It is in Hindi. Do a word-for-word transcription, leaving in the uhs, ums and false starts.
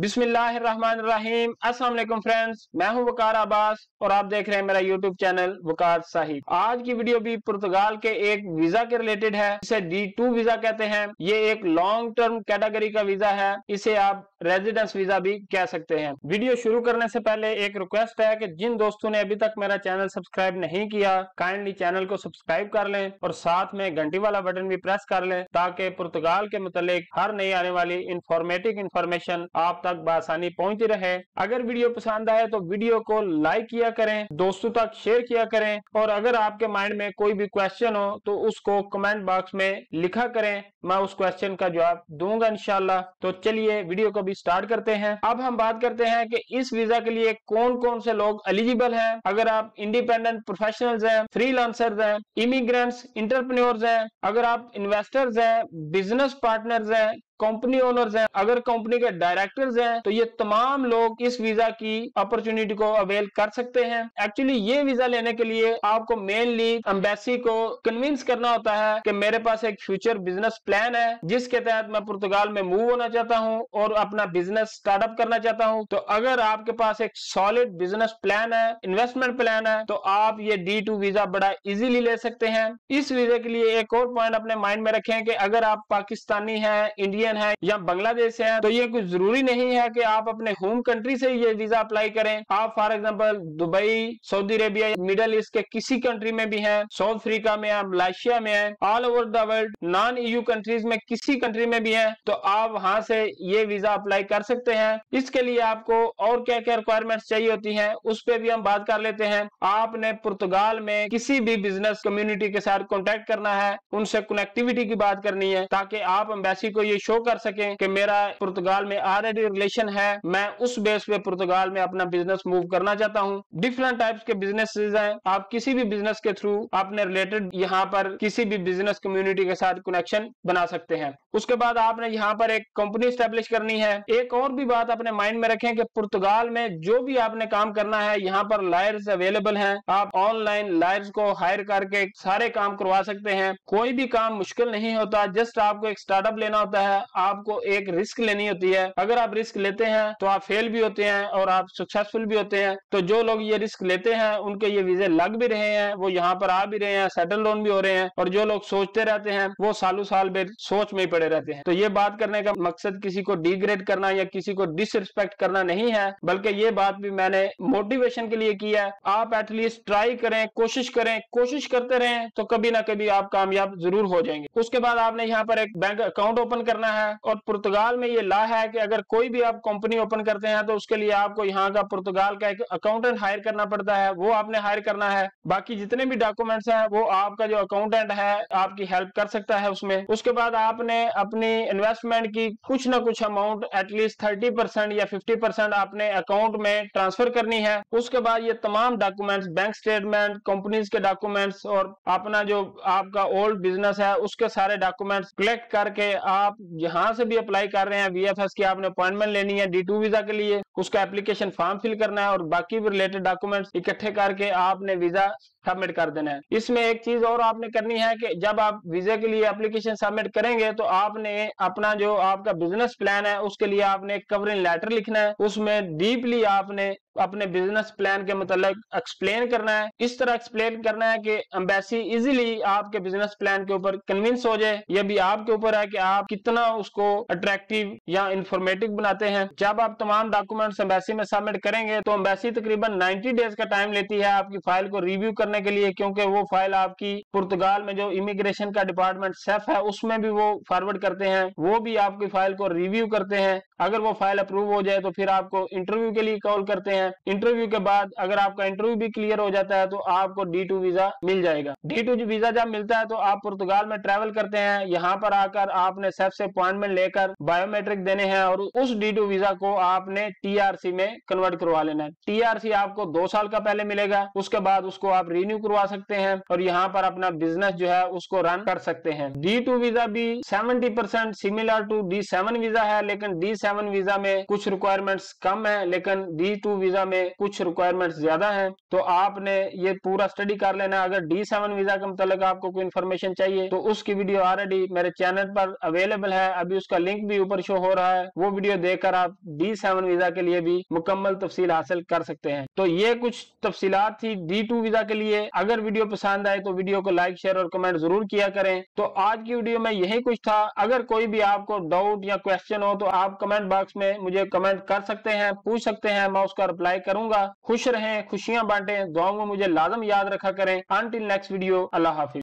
बिस्मिल्लाहिर्रहमानिर्रहीम। अस्सलाम वालेकुम फ्रेंड्स, मैं हूं वकार अब्बास और आप देख रहे हैं मेरा यूट्यूब चैनल वकार साही। आज की वीडियो भी पुर्तगाल के एक वीजा के रिलेटेड है, इसे डी टू वीजा कहते हैं। ये एक लॉन्ग टर्म कैटेगरी का वीजा है, इसे आप रेजिडेंस वीजा भी कह सकते हैं। वीडियो शुरू करने से पहले एक रिक्वेस्ट है कि जिन दोस्तों ने अभी तक मेरा चैनल सब्सक्राइब नहीं किया, काइंडली चैनल को सब्सक्राइब कर लें और साथ में घंटी वाला बटन भी प्रेस कर लें ताकि पुर्तगाल के मुतालिक हर नई आने वाली इंफॉर्मेटिव इंफॉर्मेशन आप तक बासानी पहुंचती रहे। अगर वीडियो पसंद आए तो वीडियो को लाइक किया करें, दोस्तों तक शेयर किया करें और अगर आपके माइंड में कोई भी क्वेश्चन हो तो उसको कमेंट बॉक्स में लिखा करें, मैं उस क्वेश्चन का जवाब दूंगा इंशाल्लाह। तो चलिए वीडियो को भी स्टार्ट करते हैं। अब हम बात करते हैं कि इस वीजा के लिए कौन कौन से लोग एलिजिबल हैं। अगर आप इंडिपेंडेंट प्रोफेशनल्स हैं, फ्रीलांसर्स हैं, इमिग्रेंट्स, एंटरप्रेन्योर्स हैं, अगर आप इन्वेस्टर्स हैं, बिजनेस पार्टनर्स हैं, कंपनी ओनर्स हैं, अगर कंपनी के डायरेक्टर्स हैं, तो ये तमाम लोग इस वीजा की अपॉर्चुनिटी को अवेल कर सकते हैं। एक्चुअली ये वीजा लेने के लिए आपको मेनली एम्बेसी को कन्विंस करना होता है कि मेरे पास एक फ्यूचर बिजनेस प्लान है जिसके तहत मैं पुर्तगाल में मूव होना चाहता हूँ और अपना बिजनेस स्टार्टअप करना चाहता हूँ। तो अगर आपके पास एक सॉलिड बिजनेस प्लान है, इन्वेस्टमेंट प्लान है, तो आप ये डी टू वीजा बड़ा इजिली ले सकते हैं। इस वीजा के लिए एक और पॉइंट अपने माइंड में रखें कि अगर आप पाकिस्तानी हैं, इंडिया है या बांग्लादेश है, तो ये कुछ जरूरी नहीं है कि आप अपने होम कंट्री से ये वीजा अप्लाई करें। आप for example Dubai, Saudi Arabia, Middle East के किसी कंट्री में भी हैं, साउथ अफ्रीका में है, मलेशिया में है, all over the world non EU countries में किसी कंट्री में भी हैं, तो आप वहां से ये वीजा अप्लाई कर सकते हैं। इसके लिए आपको और क्या क्या रिक्वायरमेंट्स चाहिए होती है उस पर भी हम बात कर लेते हैं। आपने पुर्तगाल में किसी भी बिजनेस कम्युनिटी के साथ कॉन्टेक्ट करना है, उनसे कनेक्टिविटी की बात करनी है ताकि आप एम्बेसी को ये कर सकें कि मेरा पुर्तगाल में ऑलरेडी रिलेशन है, मैं उस बेस पे पुर्तगाल में अपना बिजनेस मूव करना चाहता हूं। डिफरेंट टाइप्स के बिजनेसेस हैं, आप किसी भी बिजनेस के थ्रू आपने रिलेटेड यहां पर किसी भी बिजनेस कम्युनिटी के साथ कनेक्शन बना सकते हैं। उसके बाद आपने यहाँ पर एक कंपनी स्टैब्लिश करनी है। एक और भी बात अपने माइंड में रखें कि पुर्तगाल में जो भी आपने काम करना है, यहाँ पर लायर्स अवेलेबल हैं, आप ऑनलाइन लायर्स को हायर करके सारे काम करवा सकते हैं। कोई भी काम मुश्किल नहीं होता, जस्ट आपको एक स्टार्टअप लेना होता है, आपको एक रिस्क लेनी होती है। अगर आप रिस्क लेते हैं तो आप फेल भी होते हैं और आप सक्सेसफुल भी होते हैं। तो जो लोग ये रिस्क लेते हैं उनके ये वीजे लग भी रहे हैं, वो यहाँ पर आ भी रहे हैं, सेटल लोन भी हो रहे हैं, और जो लोग सोचते रहते हैं वो सालों साल में सोच में ही पड़े रहते हैं। तो ये बात करने का मकसद किसी को डिग्रेड करना या किसी को डिसरिस्पेक्ट करना नहीं है, बल्कि ये बात भी मैंने मोटिवेशन के लिए की है। आप एटलीस्ट ट्राई करें, कोशिश करें, कोशिश करते रहें तो कभी ना कभी आप कामयाब जरूर हो जाएंगे। उसके बाद आपने यहाँ पर एक बैंक अकाउंट ओपन करना है और पुर्तगाल में ये ला है कि अगर कोई भी आप कंपनी ओपन करते हैं तो उसके लिए आपको यहाँ का पुर्तगाल का एक अकाउंटेंट हायर करना पड़ता है, वो आपने हायर करना है। बाकी जितने भी डॉक्यूमेंट्स हैं वो आपका जो अकाउंटेंट है आपकी हेल्प कर सकता है उसमें। उसके बाद आपने अपनी इन्वेस्टमेंट की कुछ ना कुछ अमाउंट एटलीस्ट थर्टी परसेंट या फिफ्टी परसेंट आपने अकाउंट में ट्रांसफर करनी है। उसके बाद ये तमाम डॉक्यूमेंट्स, बैंक स्टेटमेंट, कंपनीज के डॉक्यूमेंट्स और अपना जो आपका ओल्ड बिजनेस है उसके सारे डॉक्यूमेंट्स कलेक्ट करके आप यहाँ से भी अप्लाई कर रहे हैं। वी एफ एस की आपने अपॉइंटमेंट लेनी है डी टू वीजा के लिए, उसका एप्लीकेशन फॉर्म फिल करना है और बाकी भी रिलेटेड डॉक्यूमेंट्स इकट्ठे करके आपने वीजा सबमिट कर देना है। इसमें एक चीज और आपने करनी है कि जब आप वीजा के लिए एप्लीकेशन सबमिट करेंगे तो आपने अपना जो आपका बिजनेस प्लान है उसके लिए आपने एक कवरिंग लेटर लिखना है, उसमें डीपली आपने अपने बिजनेस प्लान के मतलब एक्सप्लेन करना है। इस तरह एक्सप्लेन करना है कि एम्बेसी इजीली आपके बिजनेस प्लान के ऊपर कन्विंस हो जाए। यह भी आपके ऊपर है कि आप कितना उसको अट्रैक्टिव या इंफॉर्मेटिव बनाते हैं। जब आप तमाम डॉक्यूमेंट्स एम्बेसी में सबमिट करेंगे तो एम्बेसी तकरीबन नब्बे डेज का टाइम लेती है आपकी फाइल को रिव्यू करने के लिए, क्योंकि वो फाइल आपकी पुर्तगाल में जो इमिग्रेशन का डिपार्टमेंट सेफ है उसमें भी वो फॉरवर्ड करते हैं, वो भी आपकी फाइल को रिव्यू करते हैं। अगर वो फाइल अप्रूव हो जाए तो फिर आपको इंटरव्यू के लिए कॉल करते हैं। इंटरव्यू के बाद अगर आपका इंटरव्यू भी क्लियर हो जाता है तो आपको डी टू वीजा मिल जाएगा। डी टू वीजा जब मिलता है तो आप पुर्तगाल में ट्रैवल करते हैं, यहाँ पर आकर आपने सेफ से अपॉइंटमेंट लेकर बायोमेट्रिक देने हैं और उस डी टू वीजा को आपने टी आर सी में कन्वर्ट करवा लेना है। टी आर सी आपको दो साल का पहले मिलेगा, उसके बाद उसको आप रिन्यू करवा सकते हैं और यहाँ पर अपना बिजनेस जो है उसको रन कर सकते हैं। डी टू वीजा भी seventy percent similar to D seven visa है, लेकिन डी सेवन वीजा में कुछ रिक्वायरमेंट कम है, लेकिन डी टू वीजा वीजा में कुछ रिक्वायरमेंट्स ज्यादा हैं, तो आपने ये पूरा स्टडी कर लेना। अगर डी सेवन वीजा के मतलब आपको कोई इन्फॉर्मेशन चाहिए तो उसकी वीडियो ऑलरेडी मेरे चैनल पर अवेलेबल है, अभी उसका लिंक भी ऊपर शो हो रहा है, वो वीडियो देखकर आप डी सेवन वीजा के लिए भी मुकम्मल तफसील हासिल कर सकते हैं। तो ये कुछ तफसीलात थी डी टू वीजा के लिए। अगर वीडियो पसंद आए तो वीडियो को लाइक, शेयर और कमेंट जरूर किया करें। तो आज की वीडियो में यही कुछ था। अगर कोई भी आपको डाउट या क्वेश्चन हो तो आप कमेंट बॉक्स में मुझे कमेंट कर सकते हैं, पूछ सकते हैं, मैं उसका रिप्लाई करूंगा। खुश रहें, खुशियां बांटें, दुआओं में मुझे लाजम याद रखा करें। अंटिल नेक्स्ट वीडियो, अल्लाह हाफिज।